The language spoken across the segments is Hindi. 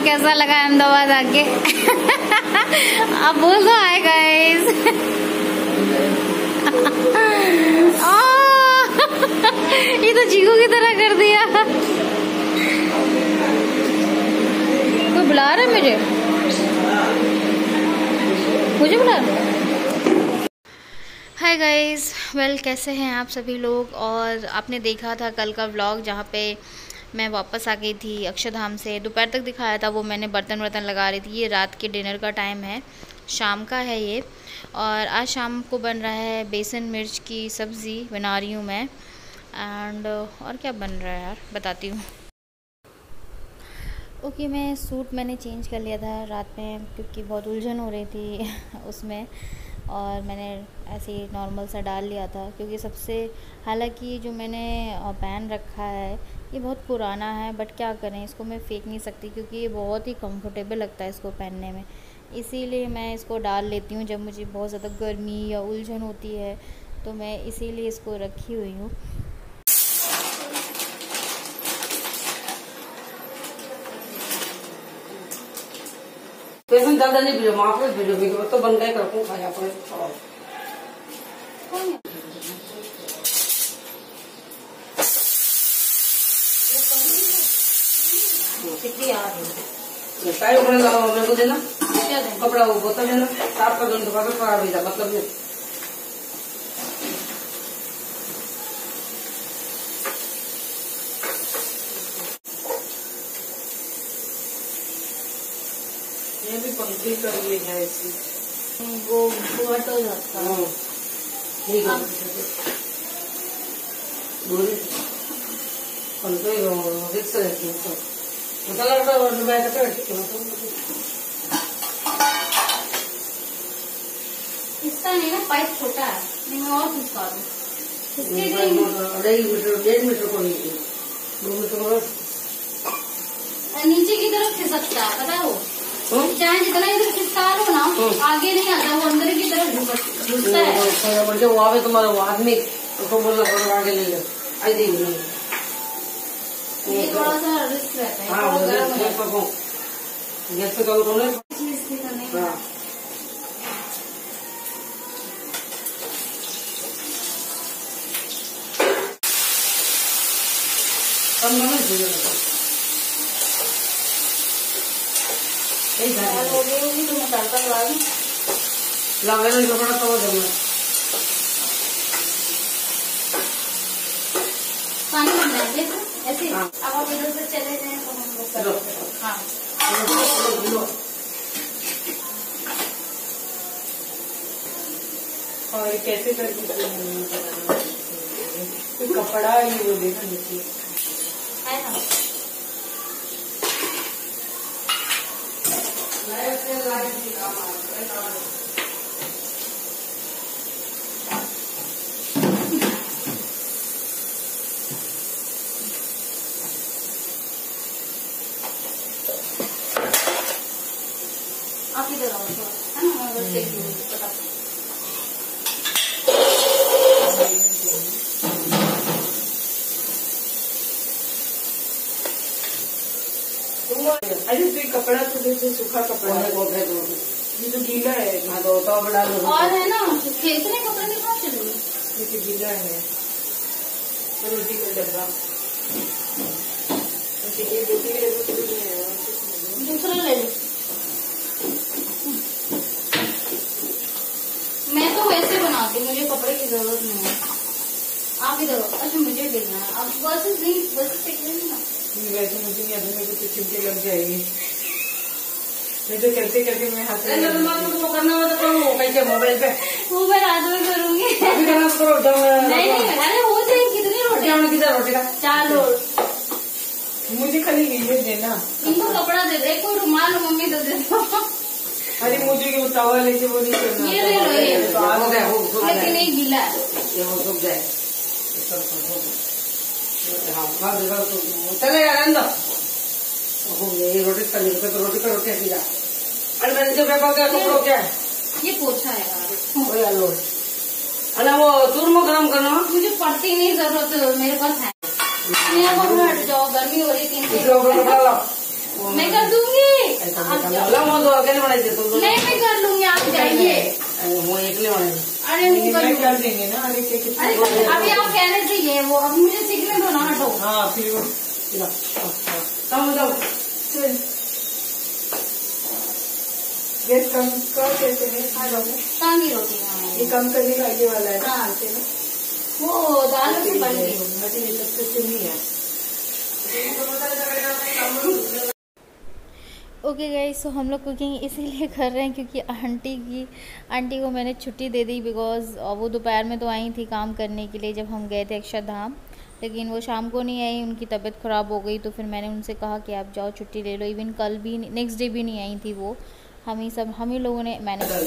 और कैसा लगा अहमदाबाद आके आप बोल दो हाय गाइस। ये तो चीकू की तरह कर दिया। कोई बुला रहा है मुझे मुझे बुला रहा। हाय गाइस वेल, कैसे हैं आप सभी लोग। और आपने देखा था कल का व्लॉग जहाँ पे मैं वापस आ गई थी अक्षरधाम से। दोपहर तक दिखाया था वो, मैंने बर्तन वर्तन लगा रही थी। ये रात के डिनर का टाइम है, शाम का है ये। और आज शाम को बन रहा है बेसन मिर्च की सब्ज़ी बना रही हूँ मैं। एंड और क्या बन रहा है यार बताती हूँ। ओके, मैं सूट मैंने चेंज कर लिया था रात में क्योंकि बहुत उलझन हो रही थी उसमें। और मैंने ऐसे ही नॉर्मल सा डाल लिया था क्योंकि सबसे, हालांकि जो मैंने पहन रखा है ये बहुत पुराना है, बट क्या करें इसको मैं फेंक नहीं सकती क्योंकि ये बहुत ही कंफर्टेबल लगता है इसको पहनने में। इसीलिए मैं इसको डाल लेती हूँ जब मुझे बहुत ज़्यादा गर्मी या उलझन होती है, तो मैं इसीलिए इसको रखी हुई हूँ। ज़्यादा नहीं वीडियो माफ वीडियो तो बन गए रखूँ खाया पर। कितनी आ रही टाइम होने लगा मेरे को देना कपड़ा वो बोतल देना साफ कर दून दोबारा खराब भेजा मतलब ये भी पंक्ति कर ली है इसकी वो तो जाता है ठीक है दूरी पंक्ति रिक्स रहती है तो कलर का और बैठ के इसका नहीं ना पाइप छोटा है नहीं मैं और कुछ पा दूँ 1.5 मीटर को नीचे 2 मीटर नीचे की तरफ खिसकता है पता है वो चाहे जितना इधर खिसका लो ना आगे नहीं आता वो अंदर की तरफ घुसता है। वहाँ पे तुम्हारा वो आदमी उसको बोल रहा आगे ले लो आई देखिए ये थोड़ा सा रिस्क रहता है। हाँ, गैस पे कल करो हो गई होगी तो मैं तड़का लगा दूँ लगाने का बड़ा तो जमा पानी बनाते ऐसे। अब आप इधर से चले जाए तो हम लोग कर और ये कैसे करके तो कपड़ा ये वो देखा नीचे कपड़ा तो जैसे सूखा कपड़ा है वो है ये तो गीला है बड़ा और है ना खेतने कपड़े के पास ये तो गीला है रोटी का डब्बा दूसरा ले लो। मैं तो वैसे बनाती हूँ मुझे कपड़े की जरूरत नहीं है। आप इधर अच्छा मुझे देना है आप बस नहीं बस फेंक लेना वैसे मुझे नहीं आती मेरे को तो चिमटी लग जाएगी तो करते करते मैं हाथ तो करना होगा तो मोबाइल मोबाइल पे मोबाइल हाथ में करूंगी मुझे खाली देना इनको कपड़ा दे दे कोई रुमाल मम्मी तो दे दो। अरे मुझे वो तवा लेके वो नहीं करना ये ले लो ये हो गया लेकिन नहीं गीला ये वो सूख जाए चलेगा हो गया ये रोटी कर तो रोटी पर रोटी ऐसी जा अरे मैंने जो पेपर क्या कपड़ो क्या है ये पोछा है यार वो अरे वो चूरमा गरम करना मुझे पड़ती नहीं जरूरत मेरे पास है। गर्मी हो रही थी मैं कर दूंगी, नहीं मैं कर लूंगी, आप जाइए। अरे कर देंगे ना, अभी आप कह रहे थे वो, अभी मुझे सीखने दो ना, हटो। हाँ फिर गैस कम कर देते हैं, रोटी ये कम करने का आगे वाला है ना, वो दाल रोटी बन गई बची ये सबसे चुनी है। ओके गाइस, सो हम लोग कुकिंग इसीलिए कर रहे हैं क्योंकि आंटी को मैंने छुट्टी दे दी, बिकॉज़ वो दोपहर में तो आई थी काम करने के लिए जब हम गए थे अक्षरधाम, लेकिन वो शाम को नहीं आई, उनकी तबीयत ख़राब हो गई। तो फिर मैंने उनसे कहा कि आप जाओ छुट्टी ले लो। इवन कल भी, नेक्स्ट डे भी नहीं आई थी वो, हम ही लोगों ने मैनेज किया।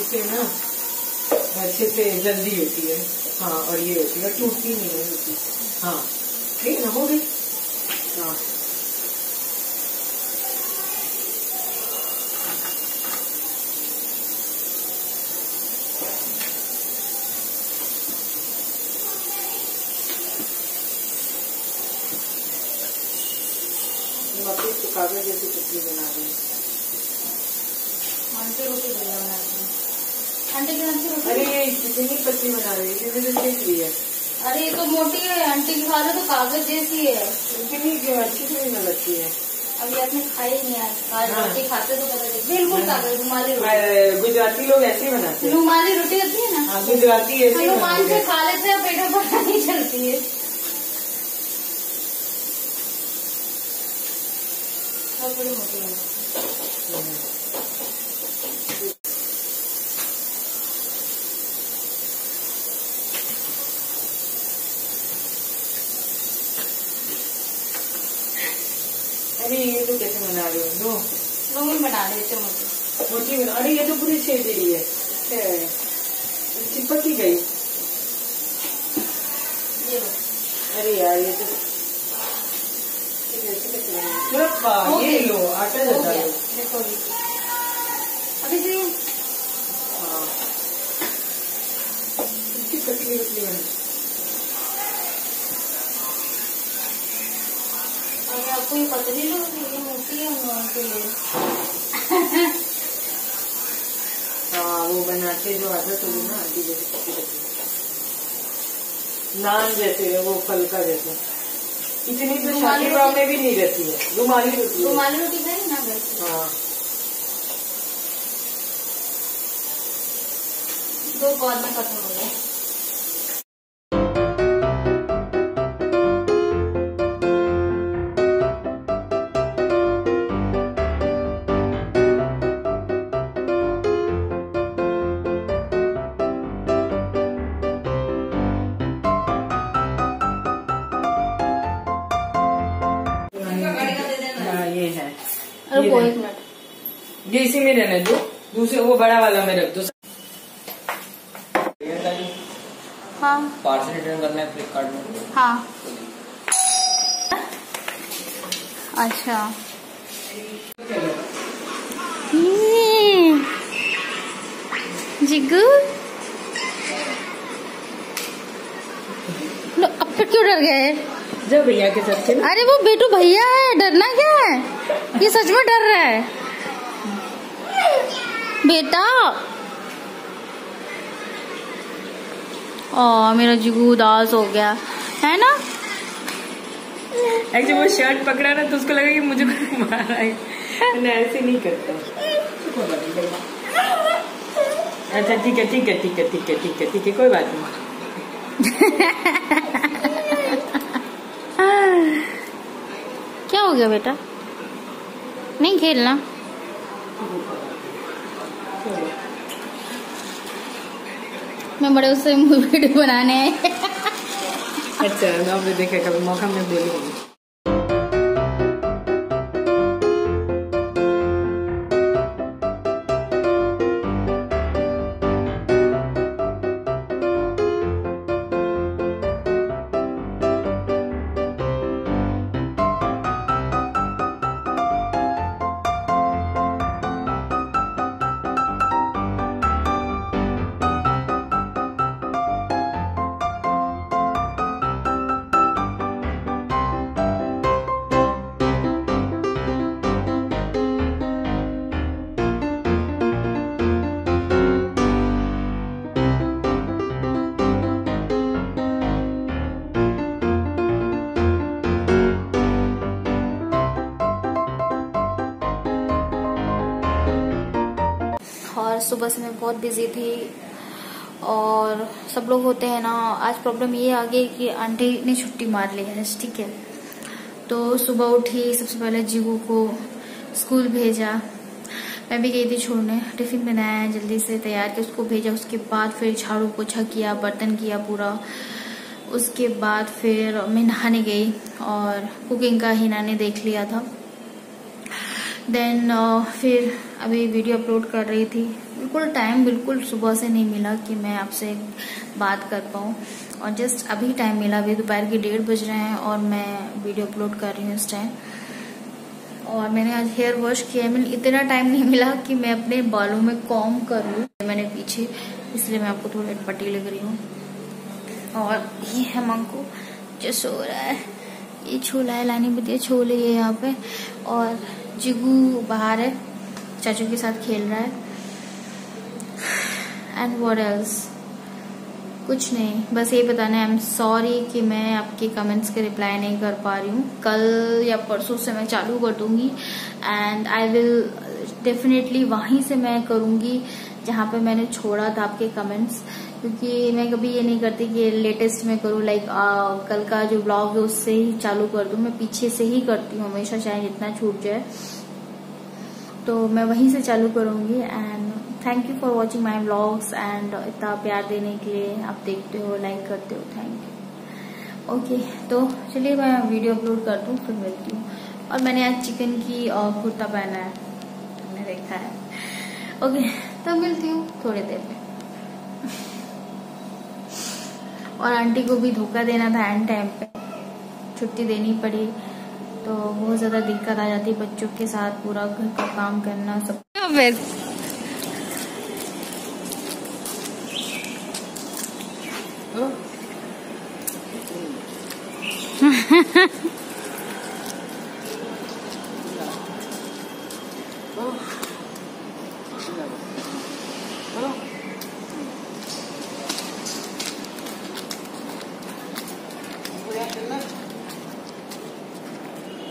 इससे ना अच्छे से जल्दी होती है, हाँ, और ये होती है टूटती नहीं होती, हाँ ठीक ना, हो गई। हाँ कागज जैसी चटनी बना रही है, रोटी बनाना है। अरे इतनी पतली बना रही है, अरे ये तो मोटी है। आंटी की खा रहे तो कागज जैसी है, अच्छी थोड़ी ना लगती है। अभी आपने खाई नहीं आज, रोटी खाते तो पता चले बिल्कुल कागज। रुमाली रोटी गुजराती लोग ऐसे ही बनाते हैं, रुमाली रोटी होती है ना गुजराती, रुमाल से खा लेते हैं, पेट में पता नहीं चलती है। थोड़ी मोटी है बना देते मोटी। अरे ये तो पूरी छेद रही है, चिपक ही गई। अरे यार ये तो ये लो आटा जैसा देखो, अभी इसकी पतली पतली बन। अरे आपको ये पतली लो, ये मोटी है उनके लिए। हाँ वो बनाते जो आदत होगी ना, आधी जैसे नान जैसे है वो, फलका जैसे। इतनी तो शादी ब्याह में भी नहीं रहती है, रुमाली रोटी है ना वैसे। हाँ दो कॉल में खत्म हो गए। ये इसी में रहने दो, दूसरे वो बड़ा वाला में रख दो। हाँ पार्सल रिटर्न करना है फ्लिपकार्ट में। हाँ अच्छा जिगू अब तक क्यों डर गए? जब भैया के साथ। अरे वो बेटू भैया है, डरना क्या है? ये सच में डर रहा है बेटा। ओ मेरा जिगू उदास हो गया है ना। एक्चुअली वो शर्ट पकड़ा ना तो उसको लगा कि मुझे मारा है। मैं ऐसे नहीं करता। अच्छा ठीक है ठीक है ठीक है ठीक है ठीक है ठीक है, कोई बात नहीं। क्या हो गया बेटा, नहीं खेलना? मैं बड़े उससे वीडियो बनाने आए। अच्छा मैं देखे, कभी मौका मैं बोलूंगी। सुबह से मैं बहुत बिजी थी और सब लोग होते हैं ना। आज प्रॉब्लम ये आ गई कि आंटी ने छुट्टी मार ली है, ठीक है। तो सुबह उठी, सबसे पहले जीगू को स्कूल भेजा, मैं भी गई थी छोड़ने, टिफिन बनाया जल्दी से तैयार के उसको भेजा। उसके बाद फिर झाड़ू पोछा किया, बर्तन किया पूरा। उसके बाद फिर मैं नहाने गई और कुकिंग का हीना ने देख लिया था। देन फिर अभी वीडियो अपलोड कर रही थी, बिल्कुल टाइम बिल्कुल सुबह से नहीं मिला कि मैं आपसे बात कर पाऊँ और जस्ट अभी टाइम मिला। अभी दोपहर के 1:30 बज रहे हैं और मैं वीडियो अपलोड कर रही हूँ इस टाइम। और मैंने आज हेयर वॉश किया है, मैंने इतना टाइम नहीं मिला कि मैं अपने बालों में कॉम कर लूँ मैंने पीछे, इसलिए मैं आपको थोड़ी अटपटी लग रही हूँ। और ये है मंकू जो सो रहा है, ये छोला है, लानी बतिया छोले है यहाँ पे। और जिगू बाहर है, चाचू के साथ खेल रहा है। एंड व्हाट एल्स, कुछ नहीं, बस ये बताना है आई एम सॉरी कि मैं आपके कमेंट्स के रिप्लाई नहीं कर पा रही हूँ। कल या परसों से मैं चालू कर दूंगी एंड आई विल डेफिनेटली वहीं से मैं करूँगी जहाँ पे मैंने छोड़ा था आपके कमेंट्स, क्योंकि मैं कभी ये नहीं करती कि लेटेस्ट में करूँ। लाइक कल का जो ब्लॉग है उससे ही चालू कर दूँ, मैं पीछे से ही करती हूँ हमेशा, चाहे जितना छूट जाए। तो मैं वहीं से चालू करूँगी। And thank you for watching my blogs and इतना प्यार देने के लिए, आप देखते हो, लाइक करते हो, थैंक यू। ओके, तो चलिए मैं वीडियो अपलोड कर दूँ, फिर मिलती हूँ। और मैंने आज चिकन की कुर्ता पहना है, मैंने देखा है। ओके, तो मिलती हूँ थोड़ी देर में। और आंटी को भी धोखा देना था एंड टाइम पे, छुट्टी देनी पड़ी, तो बहुत ज़्यादा दिक्कत आ जाती बच्चों के साथ, पूरा घर का काम करना सब।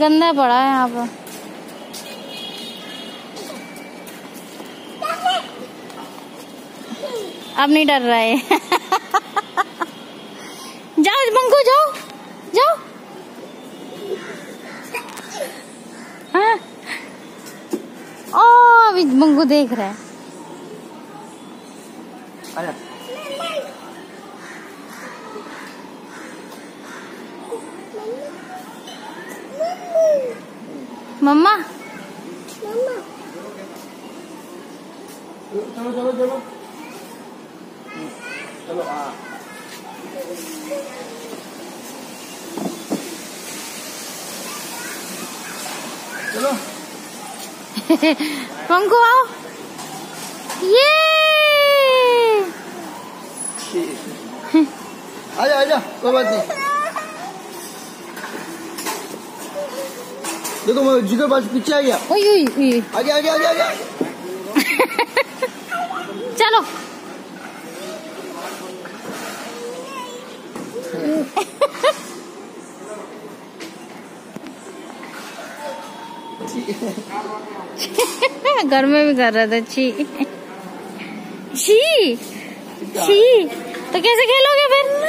गंदा पड़ा है यहाँ पर। अब नहीं डर रहा है। जाओ मंकू, जाओ जाओ। हाँ, ओ अभी मंकू देख रहा है। अरे मम्मा, चलो चलो चलो चलो। हाँ, चलो पंकु आओ। ये आजा आजा, कोई बात नहीं। देखो मैं जिगर पास पीछे आ गया। आगे आगे आगे आगे। चलो घर में भी कर रहा था। छी छी छी, तो कैसे खेलोगे फिर?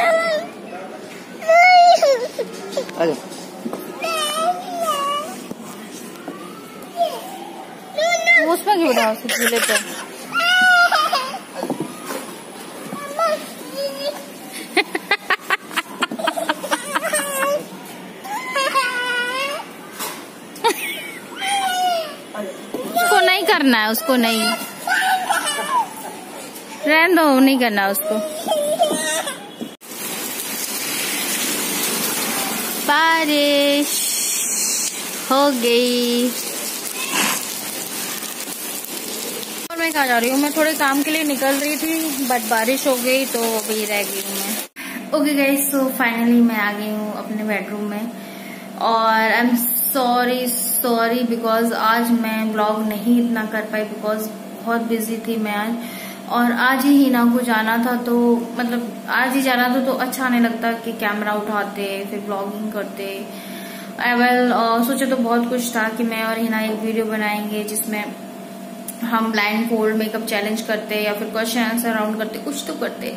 उसमें क्यों रहा उस झूले पे? उसको नहीं करना है, उसको नहीं, रहने दो, नहीं करना उसको। बारिश हो गई। मैं कहाँ जा रही हूँ, मैं थोड़े काम के लिए निकल रही थी बट बारिश हो गई तो अभी रह गई हूँ मैं। ओके गाइस, सो फाइनली मैं आ गई हूँ अपने बेडरूम में। और आई एम सॉरी बिकॉज आज मैं ब्लॉग नहीं इतना कर पाई बिकॉज बहुत बिजी थी मैं आज। और आज ही हीना को जाना था, तो मतलब आज ही जाना था तो अच्छा नहीं लगता कि कैमरा उठाते फिर ब्लॉगिंग करते। आई सोचा तो बहुत कुछ था कि मैं और हीना एक वीडियो बनाएंगे जिसमें हम ब्लाइंड फोल्ड मेकअप चैलेंज करते या फिर क्वेश्चन आंसर राउंड करते, कुछ तो करते,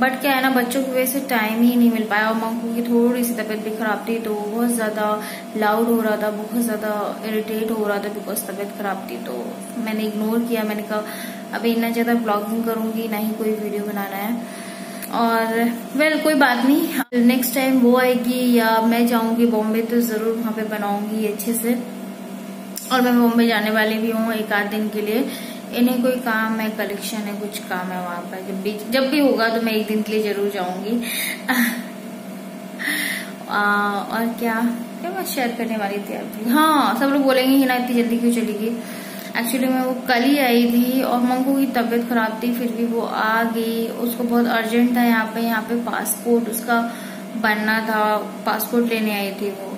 बट क्या है ना बच्चों की वजह से टाइम ही नहीं मिल पाया। और मम्मी की थोड़ी सी तबीयत भी खराब थी तो बहुत ज़्यादा लाउड हो रहा था, बहुत ज़्यादा इरिटेट हो रहा था बिकॉज तबीयत खराब थी। तो मैंने इग्नोर किया, मैंने कहा अभी ना ज़्यादा ब्लॉगिंग करूँगी ना ही कोई वीडियो बनाना है। और वेल कोई बात नहीं, नेक्स्ट टाइम वो आएगी या मैं जाऊंगी बॉम्बे तो जरूर वहाँ पे बनाऊंगी अच्छे से। और मैं बॉम्बे जाने वाली भी हूँ एक आध दिन के लिए, इन्हें कोई काम है, कलेक्शन है, कुछ काम है वहाँ पर। जब भी होगा तो मैं एक दिन के लिए जरूर जाऊंगी। और क्या मैं शेयर करने वाली थी अभी। हाँ, सब लोग बोलेंगे हिना इतनी जल्दी क्यों चली गई। एक्चुअली मैं वो कल ही आई थी और मंगू की तबीयत खराब थी फिर भी वो आ गई। उसको बहुत अर्जेंट था, यहाँ पे पासपोर्ट उसका बनना था, पासपोर्ट लेने आई थी वो,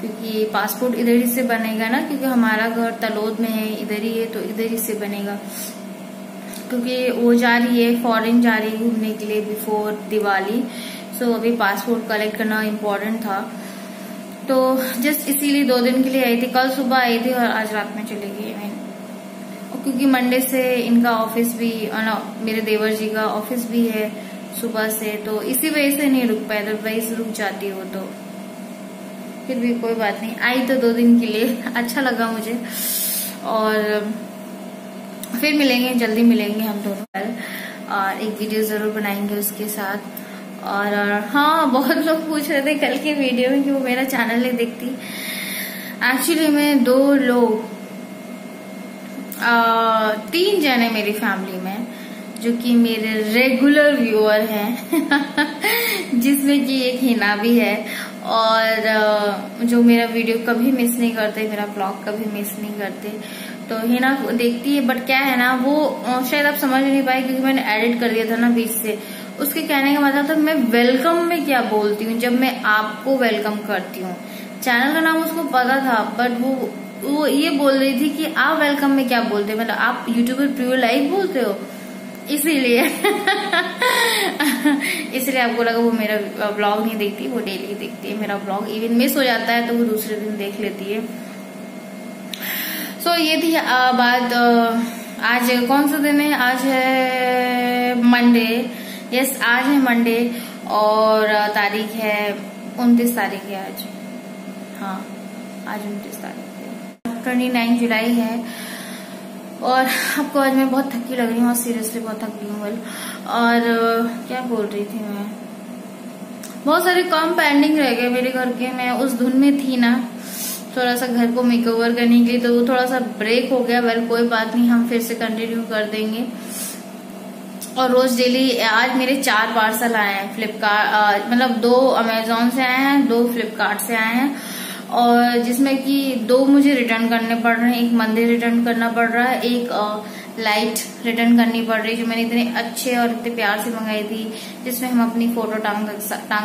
क्योंकि पासपोर्ट इधर ही से बनेगा ना, क्योंकि हमारा घर तलोद में है, इधर ही है तो इधर ही से बनेगा। क्योंकि वो जा रही है फॉरेन, जा रही है घूमने के लिए बिफोर दिवाली, सो अभी पासपोर्ट कलेक्ट करना इम्पोर्टेंट था। तो जस्ट इसीलिए 2 दिन के लिए आई थी, कल सुबह आई थी और आज रात में चली गई। क्योंकि मंडे से इनका ऑफिस भी, मेरे देवर जी का ऑफिस भी है सुबह से, तो इसी वजह से नहीं रुक पाए, अदरवाइज रुक जाती हो। तो फिर भी कोई बात नहीं, आई तो 2 दिन के लिए, अच्छा लगा मुझे। और फिर मिलेंगे, जल्दी मिलेंगे हम दोनों कल, और एक वीडियो जरूर बनाएंगे उसके साथ। और हाँ, बहुत लोग पूछ रहे थे कल के वीडियो में कि वो मेरा चैनल नहीं देखती। एक्चुअली मैं 3 जने मेरी फैमिली में जो कि मेरे रेगुलर व्यूअर हैं, जिसमें कि एक हिना भी है, और जो मेरा वीडियो कभी मिस नहीं करते, मेरा ब्लॉग कभी मिस नहीं करते। तो हिना देखती है बट क्या है ना वो शायद आप समझ नहीं पाए क्योंकि मैंने एडिट कर दिया था ना बीच से। उसके कहने का मतलब था मैं वेलकम में क्या बोलती हूँ जब मैं आपको वेलकम करती हूँ, चैनल का नाम उसको पता था बट वो ये बोल रही थी कि आप वेलकम में क्या बोलते हो, मतलब आप यूट्यूबर प्रियो लाइव बोलते हो, इसीलिए इसलिए आपको लगा वो मेरा ब्लॉग नहीं देखती। वो डेली देखती है मेरा ब्लॉग, इवन मिस हो जाता है तो वो दूसरे दिन देख लेती है। सो ये थी बात। आज कौन सा दिन है, आज है मंडे। यस, आज है मंडे और तारीख है 29 तारीख है आज। हाँ, आज 29 तारीख है, 29 जुलाई है। और आपको आज मैं बहुत थकी लग रही हूँ, सीरियसली बहुत थक रही हूँ। और क्या बोल रही थी मैं, बहुत सारे काम पेंडिंग रह गए मेरे घर के। मैं उस धुन में थी ना थोड़ा सा घर को मेकओवर करने के लिए, तो वो थोड़ा सा ब्रेक हो गया। वेल कोई बात नहीं, हम फिर से कंटिन्यू कर देंगे। और रोज डेली, आज मेरे 4 पार्सल आए हैं फ्लिपकार्ट, मतलब 2 अमेजोन से आए हैं, 2 फ्लिपकार्ट से आए हैं, और जिसमें कि 2 मुझे रिटर्न करने पड़ रहे हैं। एक मंदिर रिटर्न करना पड़ रहा है, एक लाइट रिटर्न करनी पड़ रही है, जो मैंने इतने अच्छे और इतने प्यार से मंगाई थी, जिसमें हम अपनी फोटो टांग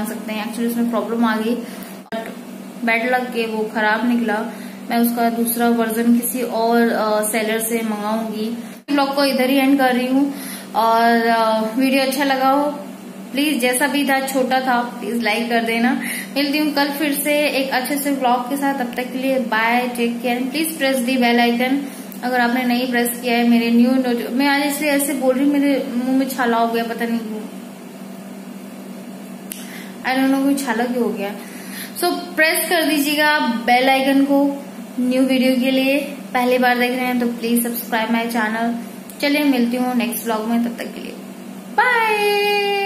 सकते हैं। एक्चुअली उसमें प्रॉब्लम आ गई, बैड लक के वो खराब निकला। मैं उसका दूसरा वर्जन किसी और सेलर से मंगाऊंगी। ब्लॉग को इधर ही एंड कर रही हूँ, और वीडियो अच्छा लगा हो प्लीज, जैसा भी था, छोटा था, प्लीज लाइक कर देना। मिलती हूँ कल फिर से एक अच्छे से ब्लॉग के साथ, तब तक के लिए bye, take care. Please press the bell icon अगर आपने नहीं प्रेस किया है। मेरे न्यू नोट, मैं आज इसलिए ऐसे बोल रही हूँ, मेरे मुंह में छाला हो गया, पता नहीं, आई डोंट नो कोई छाला क्यों हो गया। सो प्रेस कर दीजिएगा आप बेल आइकन को न्यू वीडियो के लिए। पहली बार देख रहे हैं तो प्लीज सब्सक्राइब माई चैनल। चलिए मिलती हूँ नेक्स्ट व्लॉग में, तब तक के लिए बाय।